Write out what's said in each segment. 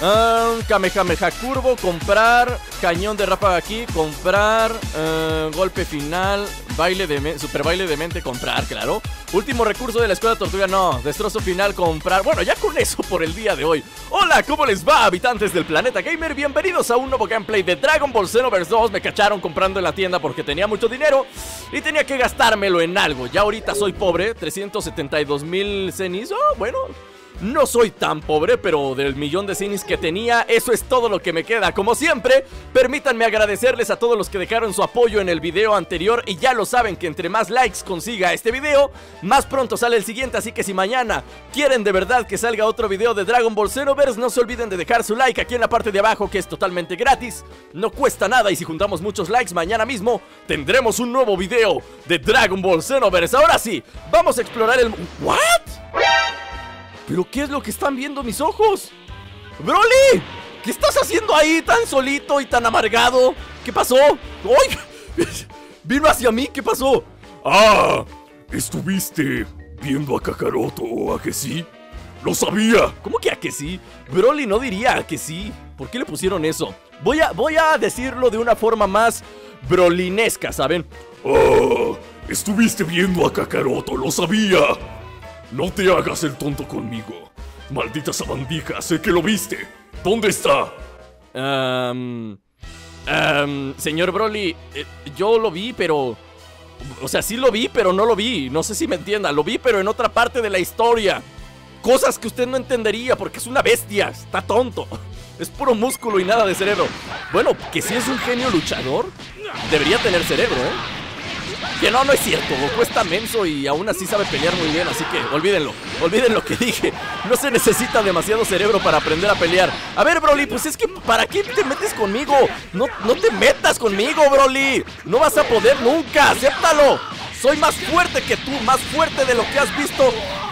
Kamehameha curvo, comprar. Cañón de ráfaga aquí, comprar. Golpe final, baile de super baile de mente, comprar, claro. Último recurso de la escuela tortuga, no. Destrozo final, comprar. Bueno, ya con eso por el día de hoy. Hola, ¿cómo les va, habitantes del planeta gamer? Bienvenidos a un nuevo gameplay de Dragon Ball Xenoverse 2. Me cacharon comprando en la tienda porque tenía mucho dinero y tenía que gastármelo en algo. Ya ahorita soy pobre, 372,000 cenis. Oh, bueno. No soy tan pobre, pero del millón de cines que tenía, eso es todo lo que me queda. Como siempre, permítanme agradecerles a todos los que dejaron su apoyo en el video anterior. Y ya lo saben que entre más likes consiga este video, más pronto sale el siguiente. Así que si mañana quieren de verdad que salga otro video de Dragon Ball Xenoverse, no se olviden de dejar su like aquí en la parte de abajo, que es totalmente gratis, no cuesta nada. Y si juntamos muchos likes, mañana mismo tendremos un nuevo video de Dragon Ball Xenoverse. Ahora sí, vamos a explorar el... ¿What? ¿Pero qué es lo que están viendo mis ojos? ¡Broly! ¿Qué estás haciendo ahí tan solito y tan amargado? ¿Qué pasó? ¡Ay! ¿Vino hacia mí? ¿Qué pasó? ¡Ah! ¿Estuviste viendo a Kakaroto o a que sí? ¡Lo sabía! ¿Cómo que a que sí? Broly no diría a que sí. ¿Por qué le pusieron eso? Voy a decirlo de una forma más brolinesca, ¿saben? ¡Ah! ¿Estuviste viendo a Kakaroto? ¡Lo sabía! No te hagas el tonto conmigo. Maldita sabandija, sé que lo viste. ¿Dónde está? Señor Broly, yo lo vi, pero... O sea, sí lo vi, pero no lo vi. No sé si me entienda. Lo vi, pero en otra parte de la historia. Cosas que usted no entendería, porque es una bestia. Está tonto. Es puro músculo y nada de cerebro. Bueno, que si es un genio luchador, debería tener cerebro, ¿eh? Que no, no es cierto, Goku está menso y aún así sabe pelear muy bien, así que olvídenlo. Olviden lo que dije, no se necesita demasiado cerebro para aprender a pelear. A ver, Broly, pues es que ¿para qué te metes conmigo? No te metas conmigo, Broly. No vas a poder nunca, acéptalo. Soy más fuerte que tú, más fuerte de lo que has visto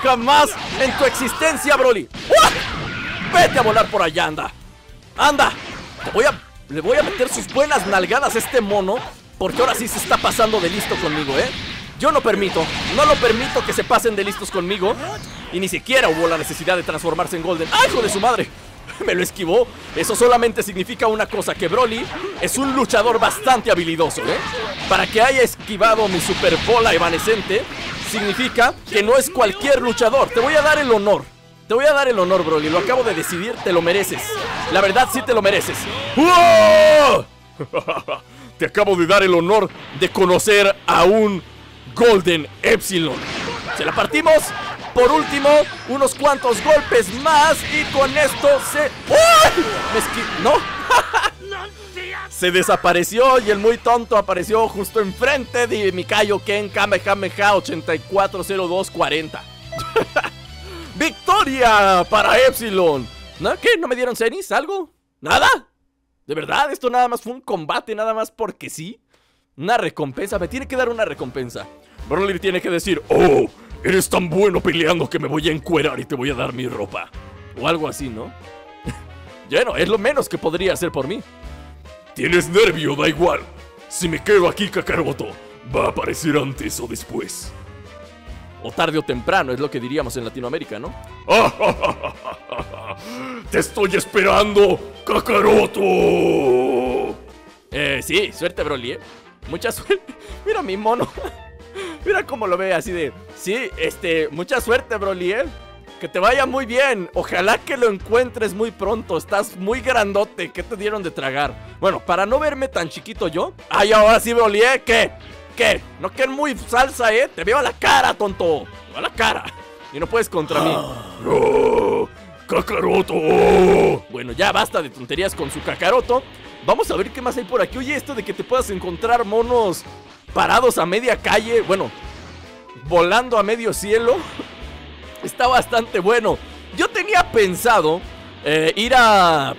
jamás en tu existencia, Broly. ¡Uah! Vete a volar por allá, anda. Anda, le voy a meter sus buenas nalgadas a este mono, porque ahora sí se está pasando de listo conmigo, ¿eh? Yo no lo permito que se pasen de listos conmigo. Y ni siquiera hubo la necesidad de transformarse en Golden. ¡Ay, hijo de su madre! Me lo esquivó. Eso solamente significa una cosa, que Broly es un luchador bastante habilidoso, ¿eh? Para que haya esquivado mi super bola evanescente, significa que no es cualquier luchador. Te voy a dar el honor. Te voy a dar el honor, Broly. Lo acabo de decidir, te lo mereces. La verdad, sí te lo mereces. ¡Wow! Te acabo de dar el honor de conocer a un Golden Epsilon. Se la partimos. Por último, unos cuantos golpes más y con esto se... ¡Oh! ¿No? Se desapareció y el muy tonto apareció justo enfrente de mi Kaioken Kamehameha 840240. ¡Victoria para Epsilon! ¿No? ¿Qué? ¿No me dieron cenis? ¿Algo? ¿Nada? ¿De verdad? ¿Esto nada más fue un combate? ¿Nada más porque sí? Una recompensa, me tiene que dar una recompensa. Broly tiene que decir: ¡Oh! Eres tan bueno peleando que me voy a encuerar y te voy a dar mi ropa. O algo así, ¿no? Bueno, es lo menos que podría hacer por mí. Tienes nervio, da igual. Si me quedo aquí, Kakaroto va a aparecer antes o después. O tarde o temprano, es lo que diríamos en Latinoamérica, ¿no? ¡Te estoy esperando, Kakaroto! Sí, suerte, Broly, ¿eh? Mucha suerte. Mira mi mono. Mira cómo lo ve, así de... Sí, mucha suerte, Broly, ¿eh? Que te vaya muy bien. Ojalá que lo encuentres muy pronto. Estás muy grandote. ¿Qué te dieron de tragar? Bueno, para no verme tan chiquito yo... ¡Ay, ahora sí, Broly, ¿eh? ¿Qué? No quedes muy salsa, ¿eh? Te veo a la cara, tonto. A la cara. Y no puedes contra mí. ¡No! ¡Kakaroto! Bueno, ya basta de tonterías con su Kakaroto. Vamos a ver qué más hay por aquí. Oye, esto de que te puedas encontrar monos parados a media calle, bueno, volando a medio cielo, está bastante bueno. Yo tenía pensado ir a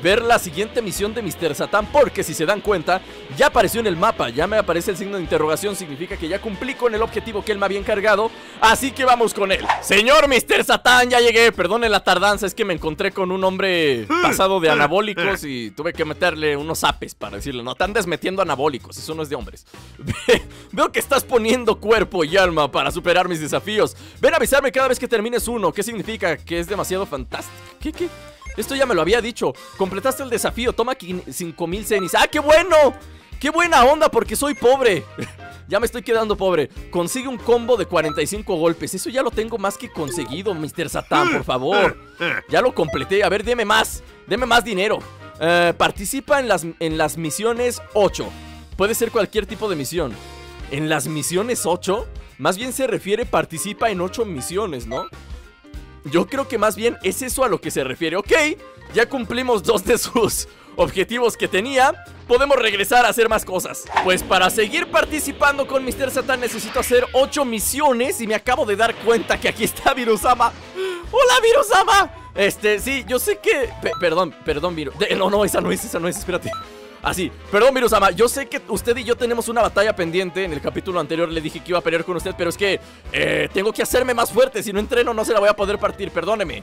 ver la siguiente misión de Mr. Satan, porque si se dan cuenta, ya apareció en el mapa, ya me aparece el signo de interrogación, significa que ya cumplí con el objetivo que él me había encargado, así que vamos con él. Señor Mr. Satan, ya llegué, perdone la tardanza, es que me encontré con un hombre pasado de anabólicos y tuve que meterle unos zapes para decirle: no, te andes metiendo anabólicos, eso no es de hombres. Veo que estás poniendo cuerpo y alma para superar mis desafíos. Ven a avisarme cada vez que termines uno. ¿Qué significa? Que es demasiado fantástico. ¿Qué? Esto ya me lo había dicho. Completaste el desafío, toma 5000 zenis. ¡Ah, qué bueno! ¡Qué buena onda! Porque soy pobre. Ya me estoy quedando pobre. Consigue un combo de 45 golpes. Eso ya lo tengo más que conseguido, Mr. Satan, por favor. Ya lo completé. A ver, deme más. Deme más dinero. Participa en las misiones 8. Puede ser cualquier tipo de misión. ¿En las misiones 8? Más bien se refiere participa en 8 misiones, ¿no? Yo creo que más bien es eso a lo que se refiere. Ok, ya cumplimos 2 de sus objetivos que tenía. Podemos regresar a hacer más cosas. Pues para seguir participando con Mr. Satan necesito hacer 8 misiones. Y me acabo de dar cuenta que aquí está Virusaba. ¡Hola, Virusaba! Sí, yo sé que... Perdón, Viru... No, esa no es, espérate. Así, perdón, Virusaba, yo sé que usted y yo tenemos una batalla pendiente. En el capítulo anterior le dije que iba a pelear con usted, pero es que tengo que hacerme más fuerte. Si no entreno no se la voy a poder partir, perdóneme,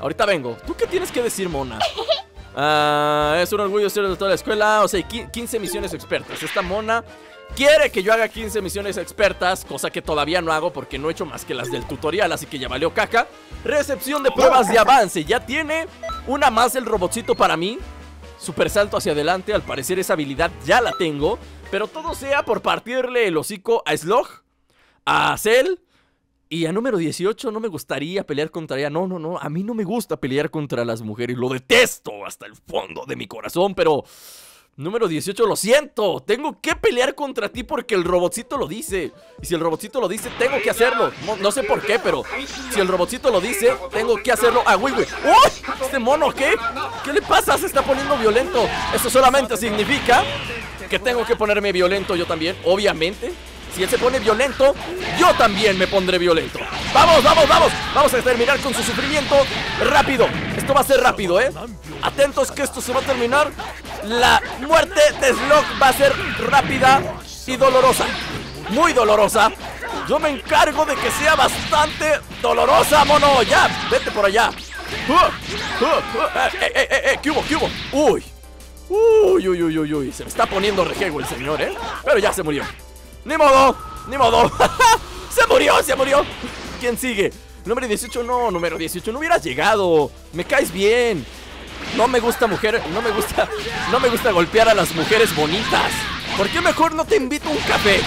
ahorita vengo. ¿Tú qué tienes que decir, mona? Es un orgullo ser de toda la escuela. O sea, 15 misiones expertas. Esta mona quiere que yo haga 15 misiones expertas, cosa que todavía no hago porque no he hecho más que las del tutorial, así que ya valió caca. Recepción de pruebas de avance. Ya tiene una más el robotcito para mí. Super salto hacia adelante, al parecer esa habilidad ya la tengo. Pero todo sea por partirle el hocico a Slug, a Cell y a número 18. No me gustaría pelear contra ella. No, a mí no me gusta pelear contra las mujeres. Lo detesto hasta el fondo de mi corazón, pero... Número 18, lo siento, tengo que pelear contra ti porque el robotcito lo dice. Y si el robotcito lo dice, tengo que hacerlo. No sé por qué, pero si el robotcito lo dice, tengo que hacerlo. ¡Ah, güey, güey! ¡Oh! ¿Este mono qué? ¿Qué le pasa? Se está poniendo violento. Eso solamente significa que tengo que ponerme violento yo también, obviamente. Si él se pone violento, yo también me pondré violento. ¡Vamos! Vamos a terminar con su sufrimiento rápido. Esto va a ser rápido, ¿eh? Atentos que esto se va a terminar. La muerte de Slug va a ser rápida y dolorosa. Muy dolorosa. Yo me encargo de que sea bastante dolorosa, mono. Ya, vete por allá. ¿Qué hubo? Uy. Se me está poniendo rejego el señor, ¿eh? Pero ya se murió. Ni modo. Se murió. ¿Quién sigue? Número 18, no, número 18. No hubieras llegado. Me caes bien. No me gusta golpear a las mujeres bonitas. ¿Por qué mejor no te invito a un café?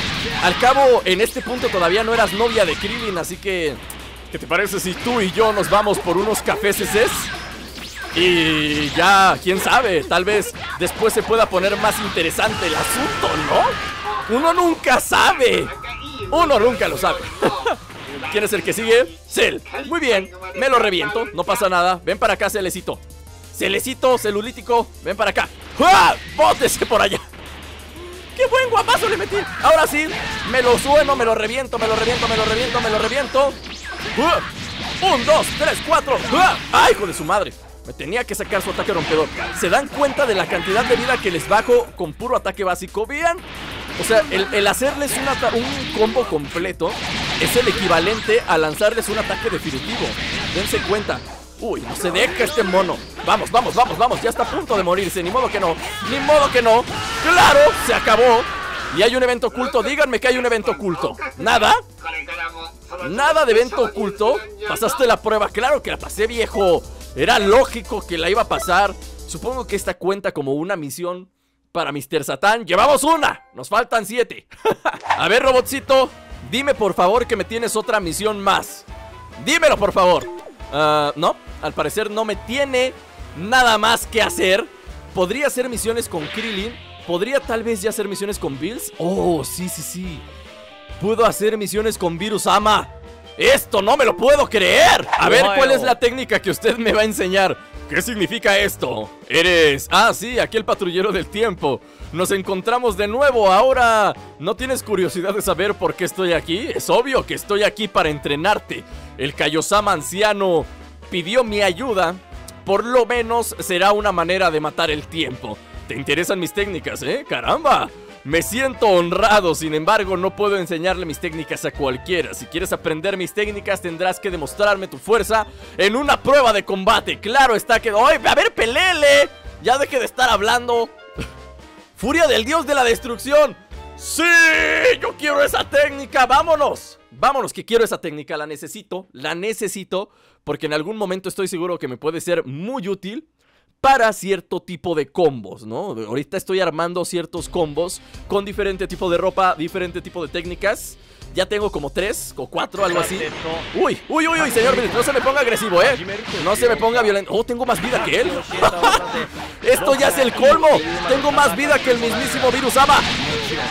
Al cabo, en este punto todavía no eras novia de Krillin, así que... ¿Qué te parece si tú y yo nos vamos por unos caféses? Y ya, quién sabe, tal vez después se pueda poner más interesante el asunto, ¿no? Uno nunca lo sabe. ¿Quién es el que sigue? Cell. Muy bien, me lo reviento, no pasa nada. Ven para acá, Celecito, celulítico, ven para acá. ¡Ah! ¡Bótese por allá! ¡Qué buen guapazo le metí! Ahora sí, me lo sueno, me lo reviento. ¡Ah! 1, 2, 3, 4. ¡Ah! ¡Ay, hijo de su madre! Me tenía que sacar su ataque rompedor. ¿Se dan cuenta de la cantidad de vida que les bajo con puro ataque básico? ¿Vean? O sea, el hacerles un combo completo es el equivalente a lanzarles un ataque definitivo. Dense cuenta. Uy, no se deja este mono. Vamos, ya está a punto de morirse. Ni modo que no. ¡Claro! Se acabó. Y hay un evento oculto, díganme que hay un evento oculto. Nada de evento oculto. ¿Pasaste la prueba? Claro que la pasé, viejo. Era lógico que la iba a pasar. Supongo que esta cuenta como una misión para Mr. Satan. ¡Llevamos una! Nos faltan 7. A ver, robotcito, dime por favor que me tienes otra misión más. Dímelo, por favor. No, al parecer no me tiene nada más que hacer. Podría hacer misiones con Krillin. Podría tal vez ya hacer misiones con Bills. Oh, sí. Puedo hacer misiones con Virusama. ¡Esto no me lo puedo creer! A ver, ¿cuál es la técnica que usted me va a enseñar? ¿Qué significa esto? Eres... Ah, sí, aquí el patrullero del tiempo. Nos encontramos de nuevo. Ahora, ¿no tienes curiosidad de saber por qué estoy aquí? Es obvio que estoy aquí para entrenarte. El Kaiosama anciano pidió mi ayuda. Por lo menos será una manera de matar el tiempo. Te interesan mis técnicas, ¿eh? ¡Caramba! Me siento honrado, sin embargo, no puedo enseñarle mis técnicas a cualquiera. Si quieres aprender mis técnicas, tendrás que demostrarme tu fuerza en una prueba de combate. Claro está que... ¡Ay, a ver, pelele! Ya deje de estar hablando. ¡Furia del Dios de la Destrucción! ¡Sí! ¡Yo quiero esa técnica! ¡Vámonos! Vámonos, que quiero esa técnica, la necesito, porque en algún momento estoy seguro que me puede ser muy útil para cierto tipo de combos, ¿no? Ahorita estoy armando ciertos combos con diferente tipo de ropa, diferente tipo de técnicas. Ya tengo como 3 o 4, algo así. Uy, uy, uy, uy, señor, no se me ponga agresivo, ¿eh? No se me ponga violento. Oh, tengo más vida que él. Esto ya es el colmo. Tengo más vida que el mismísimo Virusaba.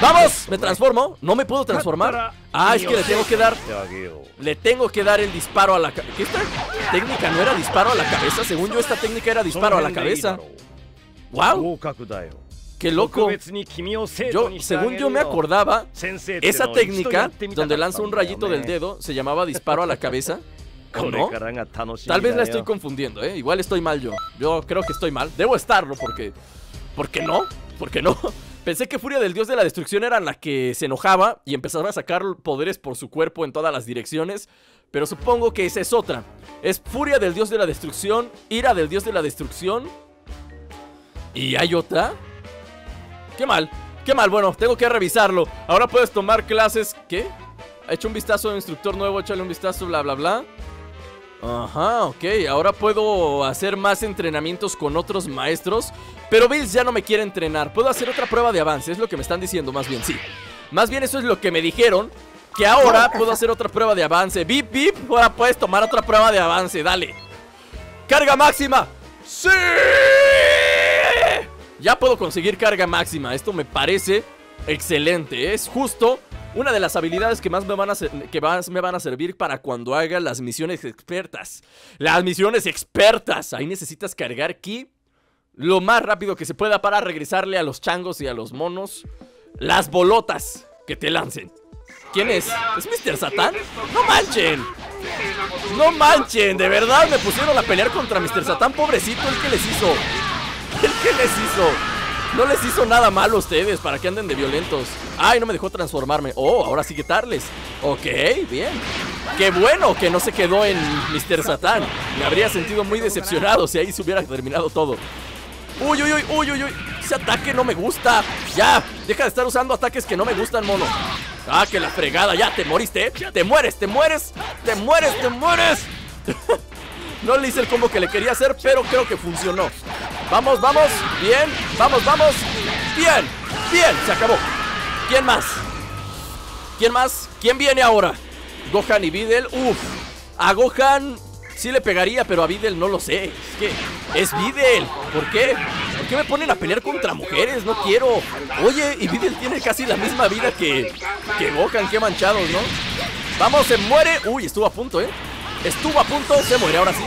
¡Vamos! ¿Me transformo? ¿No me puedo transformar? Ah, es que le tengo que dar... le tengo que dar el disparo a la cabeza. ¿Qué esta técnica no era disparo a la cabeza? Según yo, esta técnica era disparo a la cabeza. ¡Wow! ¡Qué loco! Yo, según yo me acordaba, esa técnica donde lanza un rayito del dedo se llamaba disparo a la cabeza. ¿O no? Tal vez la estoy confundiendo, ¿eh? Igual estoy mal yo. Yo creo que estoy mal. Debo estarlo porque... ¿por qué no? ¿Por qué no? Pensé que Furia del Dios de la Destrucción era la que se enojaba y empezaba a sacar poderes por su cuerpo en todas las direcciones, pero supongo que esa es otra. Es Furia del Dios de la Destrucción, Ira del Dios de la Destrucción. ¿Y hay otra? ¡Qué mal! ¡Qué mal! Bueno, tengo que revisarlo. Ahora puedes tomar clases... ¿qué? Ha hecho un vistazo a un instructor nuevo, échale un vistazo, bla, bla, bla. Ajá, ok, ahora puedo hacer más entrenamientos con otros maestros. Pero Bills ya no me quiere entrenar. Puedo hacer otra prueba de avance, es lo que me están diciendo, más bien, sí. Más bien eso es lo que me dijeron, que ahora puedo hacer otra prueba de avance. Bip, bip, ahora puedes tomar otra prueba de avance, dale. ¡Carga máxima! ¡Sí! Ya puedo conseguir carga máxima, esto me parece excelente. Es justo... una de las habilidades que más me van a servir para cuando haga las misiones expertas. ¡Las misiones expertas! Ahí necesitas cargar ki lo más rápido que se pueda para regresarle a los changos y a los monos las bolotas que te lancen. ¿Quién es? ¿Es Mr. Satan? ¡No manchen! ¡No manchen! De verdad me pusieron a pelear contra Mr. Satan, pobrecito, el que les hizo. El que les hizo. No les hizo nada malo a ustedes, para que anden de violentos. Ay, no me dejó transformarme. Oh, ahora sí que tarles. Ok, bien. Qué bueno que no se quedó en Mr. Satan. Me habría sentido muy decepcionado si ahí se hubiera terminado todo. Uy, uy, uy, uy, uy, uy. Ese ataque no me gusta. Ya, deja de estar usando ataques que no me gustan, mono. Ah, que la fregada, ya, te moriste, ¿eh? Te mueres, te mueres. Te mueres, te mueres. No le hice el combo que le quería hacer, pero creo que funcionó. Vamos, vamos, bien, vamos, vamos. Bien, bien, se acabó. ¿Quién más? ¿Quién más? ¿Quién viene ahora? Gohan y Videl, uff. A Gohan sí le pegaría, pero a Videl no lo sé. Es que es Videl, ¿por qué? ¿Por qué me ponen a pelear contra mujeres? No quiero. Oye, y Videl tiene casi la misma vida que Gohan, qué manchados, ¿no? Vamos, se muere. Uy, estuvo a punto, ¿eh? Estuvo a punto, se muere, ahora sí.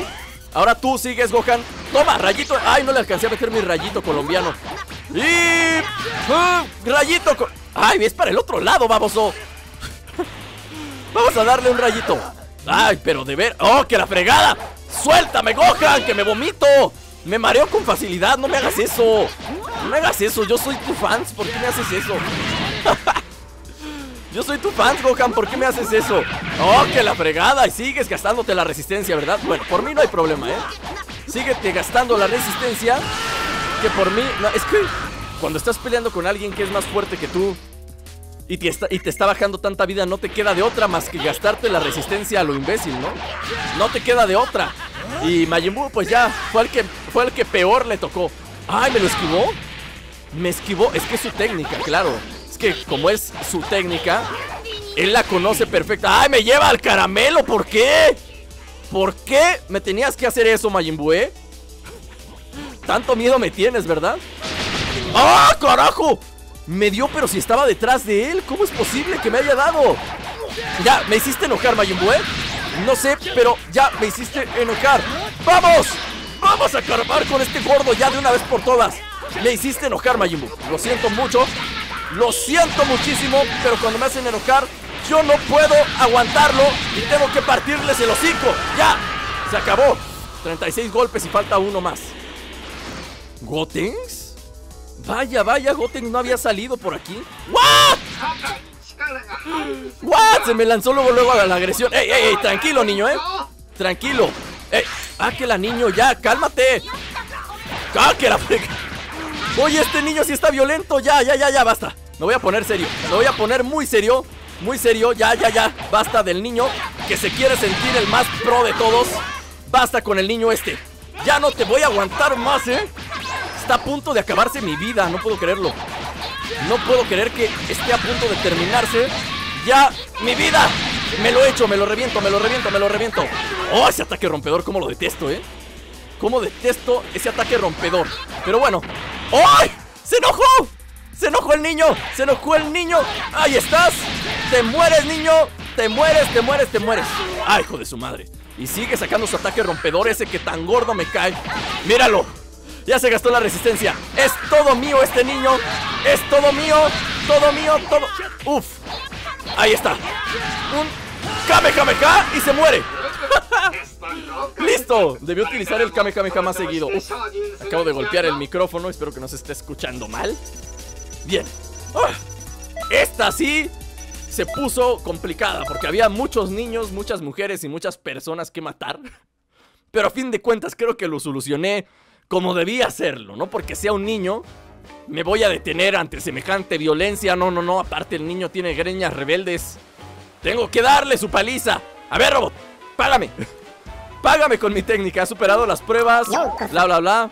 Ahora tú sigues, Gohan. Toma, rayito. Ay, no le alcancé a meter mi rayito colombiano. Y... rayito. Ay, es para el otro lado, baboso. Vamos a darle un rayito. Ay, pero de ver. Oh, que la fregada. Suéltame, Gohan, que me vomito. Me mareo con facilidad. No me hagas eso. No me hagas eso. Yo soy tu fans. ¿Por qué me haces eso? Yo soy tu fan, Gohan, ¿por qué me haces eso? ¡Oh, que la fregada! Y sigues gastándote la resistencia, ¿verdad? Bueno, por mí no hay problema, ¿eh? Síguete gastando la resistencia, que por mí... no, es que cuando estás peleando con alguien que es más fuerte que tú y te está bajando tanta vida, no te queda de otra más que gastarte la resistencia a lo imbécil, ¿no? No te queda de otra. Y Majin Buu, pues ya, fue el que peor le tocó. ¡Ay, me lo esquivó! Me esquivó, es que es su técnica, claro. Que como es su técnica, él la conoce perfecta. ¡Ay, me lleva al caramelo! ¿Por qué? ¿Por qué me tenías que hacer eso, Majin Buu? Tanto miedo me tienes, ¿verdad? ¡Ah, carajo! Me dio, pero si estaba detrás de él. ¿Cómo es posible que me haya dado? Ya, me hiciste enojar, Majin Buu. No sé, pero ya me hiciste enojar. ¡Vamos! ¡Vamos a acabar con este gordo ya de una vez por todas! Me hiciste enojar, Majin Buu. Lo siento mucho. Lo siento muchísimo, pero cuando me hacen enojar, yo no puedo aguantarlo y tengo que partirles el hocico. ¡Ya! Se acabó. 36 golpes y falta uno más. ¿Gotings? Vaya, vaya, Gotings no había salido por aquí. ¿What? ¿What? Se me lanzó luego, luego a la agresión. ¡Ey, ey, ey! Tranquilo, niño, ¿eh? Tranquilo. ¡Ey! ¡Ah, que la niño! ¡Ya! ¡Cálmate! ¡Ah, que la freca! Oye, este niño sí está violento. Ya, ya, ya, ya, basta. Me voy a poner serio. Me voy a poner muy serio. Muy serio. Ya. Basta del niño que se quiere sentir el más pro de todos. Basta con el niño este. Ya no te voy a aguantar más, ¿eh? Está a punto de acabarse mi vida. No puedo creerlo. No puedo creer que esté a punto de terminarse ya mi vida. Me lo echo, me lo reviento. Oh, ese ataque rompedor, cómo lo detesto, ¿eh? Cómo detesto ese ataque rompedor. Pero bueno. ¡Ay! ¡Se enojó! ¡Se enojó el niño! ¡Se enojó el niño! ¡Ahí estás! ¡Te mueres, niño! ¡Te mueres! ¡Ay, hijo de su madre! Y sigue sacando su ataque rompedor ese que tan gordo me cae. ¡Míralo! Ya se gastó la resistencia. Es todo mío este niño. Es todo mío. Todo mío. Uf. Ahí está. Un Kamehameha y se muere. ¡Listo! Debió utilizar el Kamehameha más seguido. Uf. Acabo de golpear el micrófono. Espero que no se esté escuchando mal. Bien. Esta sí se puso complicada, porque había muchos niños, muchas mujeres y muchas personas que matar. Pero a fin de cuentas creo que lo solucioné como debía hacerlo, ¿no? Porque sea un niño, me voy a detener ante semejante violencia. No. Aparte, el niño tiene greñas rebeldes. Tengo que darle su paliza. A ver, robot, págame. Págame con mi técnica. Ha superado las pruebas. Bla.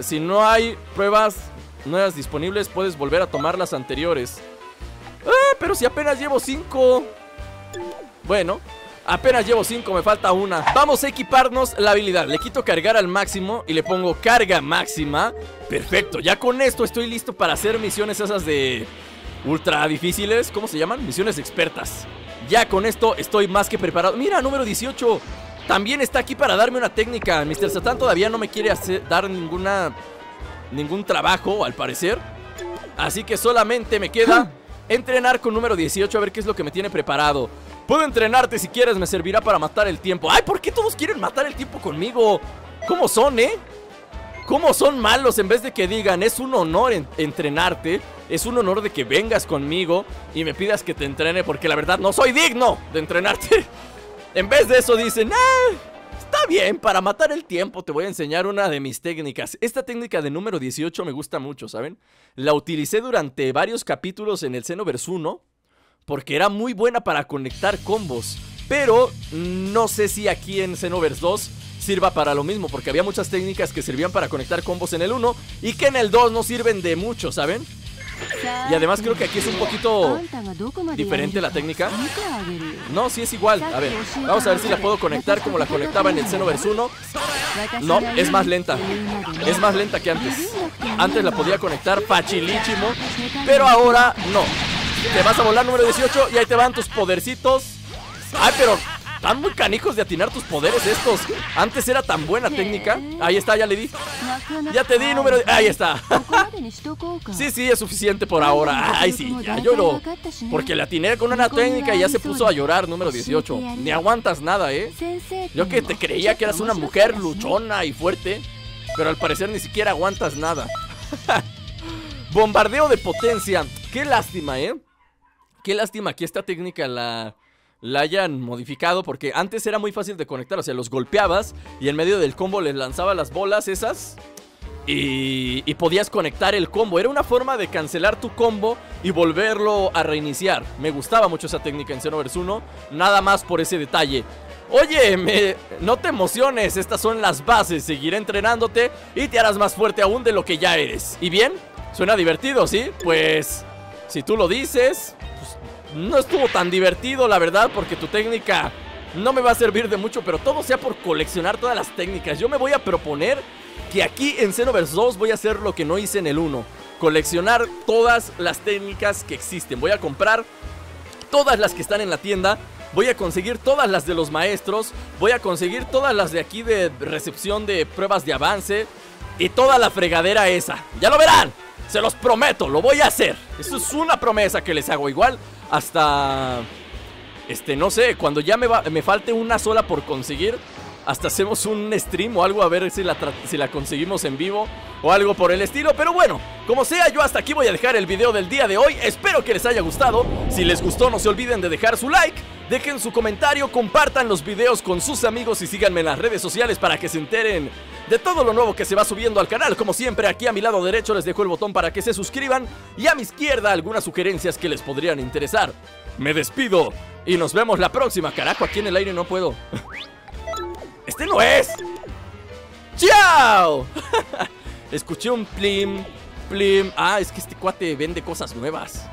Si no hay pruebas nuevas disponibles, puedes volver a tomar las anteriores. Pero si apenas llevo 5. Bueno. Apenas llevo 5, me falta una. Vamos a equiparnos la habilidad. Le quito cargar al máximo y le pongo carga máxima. Perfecto, ya con esto estoy listo para hacer misiones esas de ultra difíciles. ¿Cómo se llaman? Misiones expertas. Ya con esto estoy más que preparado. Mira, número 18 también está aquí para darme una técnica. Mr. Satan todavía no me quiere dar ningún trabajo, al parecer. Así que solamente me queda entrenar con número 18, a ver qué es lo que me tiene preparado. Puedo entrenarte si quieres, me servirá para matar el tiempo. ¡Ay! ¿Por qué todos quieren matar el tiempo conmigo? ¿Cómo son, eh? ¿Cómo son malos? En vez de que digan, es un honor entrenarte, es un honor de que vengas conmigo y me pidas que te entrene, porque la verdad no soy digno de entrenarte. En vez de eso dicen, está bien, para matar el tiempo te voy a enseñar una de mis técnicas. Esta técnica de número 18 me gusta mucho, ¿saben? La utilicé durante varios capítulos en el Xenoverse 1. Porque era muy buena para conectar combos. Pero no sé si aquí en Xenoverse 2 sirva para lo mismo, porque había muchas técnicas que servían para conectar combos en el 1 y que en el 2 no sirven de mucho, ¿saben? Y además creo que aquí es un poquito diferente la técnica. No, sí es igual. A ver, vamos a ver si la puedo conectar como la conectaba en el Xenoverse 1. No, es más lenta. Es más lenta que antes. Antes la podía conectar facilísimo, pero ahora no. Te vas a volar, número 18, y ahí te van tus podercitos. Ay, pero están muy canijos de atinar tus poderes estos. Antes era tan buena técnica. Ahí está, ya le di. Ya te di, número... Ahí está. Sí, es suficiente por ahora. Ay, sí, ya lloro. Porque le atiné con una técnica y ya se puso a llorar, número 18. Ni aguantas nada, ¿eh? Yo que te creía que eras una mujer luchona y fuerte, pero al parecer ni siquiera aguantas nada. Bombardeo de potencia. Qué lástima, ¿eh? Qué lástima que esta técnica la hayan modificado, porque antes era muy fácil de conectar. O sea, los golpeabas y en medio del combo les lanzaba las bolas esas y podías conectar el combo. Era una forma de cancelar tu combo y volverlo a reiniciar. Me gustaba mucho esa técnica en Xenoverse 1, nada más por ese detalle. Oye, no te emociones, estas son las bases. Seguiré entrenándote y te harás más fuerte aún de lo que ya eres. ¿Y bien? Suena divertido, ¿sí? Pues... si tú lo dices, pues, no estuvo tan divertido, la verdad, porque tu técnica no me va a servir de mucho, pero todo sea por coleccionar todas las técnicas. Yo me voy a proponer que aquí en Xenoverse 2 voy a hacer lo que no hice en el 1. Coleccionar todas las técnicas que existen. Voy a comprar todas las que están en la tienda. Voy a conseguir todas las de los maestros. Voy a conseguir todas las de aquí de recepción de pruebas de avance. Y toda la fregadera esa. ¡Ya lo verán! Se los prometo, lo voy a hacer. Eso es una promesa que les hago. Igual hasta... no sé, cuando ya me falte una sola por conseguir, hasta hacemos un stream o algo a ver si la conseguimos en vivo o algo por el estilo. Pero bueno, como sea, yo hasta aquí voy a dejar el video del día de hoy. Espero que les haya gustado. Si les gustó, no se olviden de dejar su like, Dejen su comentario, compartan los videos con sus amigos y síganme en las redes sociales para que se enteren de todo lo nuevo que se va subiendo al canal. Como siempre, aquí a mi lado derecho les dejo el botón para que se suscriban y a mi izquierda algunas sugerencias que les podrían interesar. Me despido y nos vemos la próxima. Carajo, aquí en el aire no puedo. ¡Este no es! ¡Chao! Escuché un plim, plim. Ah, es que este cuate vende cosas nuevas.